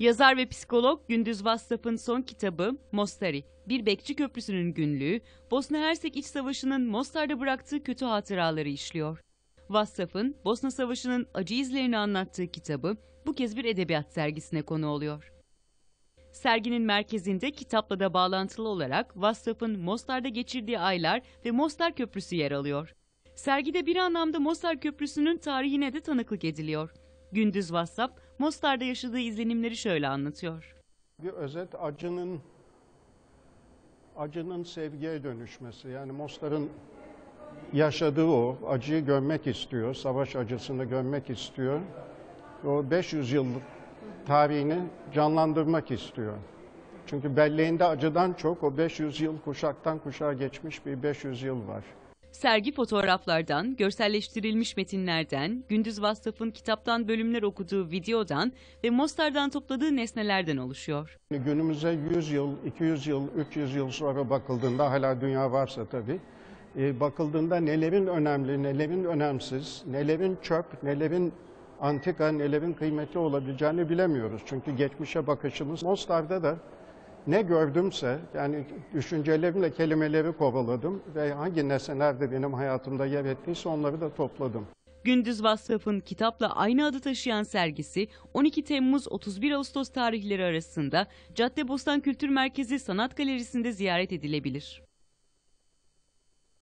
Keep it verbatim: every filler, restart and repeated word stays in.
Yazar ve psikolog Gündüz Vassaf'ın son kitabı Mostari, Bir Bekçi Köprüsü'nün Günlüğü, Bosna-Hersek İç Savaşı'nın Mostar'da bıraktığı kötü hatıraları işliyor. Vassaf'ın Bosna Savaşı'nın acı izlerini anlattığı kitabı bu kez bir edebiyat sergisine konu oluyor. Serginin merkezinde kitapla da bağlantılı olarak Vassaf'ın Mostar'da geçirdiği aylar ve Mostar Köprüsü yer alıyor. Sergide bir anlamda Mostar Köprüsü'nün tarihine de tanıklık ediliyor. Gündüz Vassaf, Mostar'da yaşadığı izlenimleri şöyle anlatıyor. Bir özet, acının, acının sevgiye dönüşmesi. Yani Mostar'ın yaşadığı o, acıyı gömmek istiyor, savaş acısını gömmek istiyor. O beş yüz yıllık tarihini canlandırmak istiyor. Çünkü belleğinde acıdan çok o beş yüz yıl kuşaktan kuşağa geçmiş bir beş yüz yıl var. Sergi fotoğraflardan, görselleştirilmiş metinlerden, Gündüz Vassaf'ın kitaptan bölümler okuduğu videodan ve Mostar'dan topladığı nesnelerden oluşuyor. Günümüze yüz yıl, iki yüz yıl, üç yüz yıl sonra bakıldığında, hala dünya varsa tabii, bakıldığında nelerin önemli, nelerin önemsiz, nelerin çöp, nelerin antika, nelerin kıymetli olabileceğini bilemiyoruz. Çünkü geçmişe bakışımız Mostar'da da ne gördümse, yani düşüncelerimle kelimeleri kovaladım ve hangi nesnelerde benim hayatımda yer ettiyse onları da topladım. Gündüz Vassaf'ın kitapla aynı adı taşıyan sergisi on iki Temmuz otuz bir Ağustos tarihleri arasında Caddebostan Kültür Merkezi Sanat Galerisi'nde ziyaret edilebilir.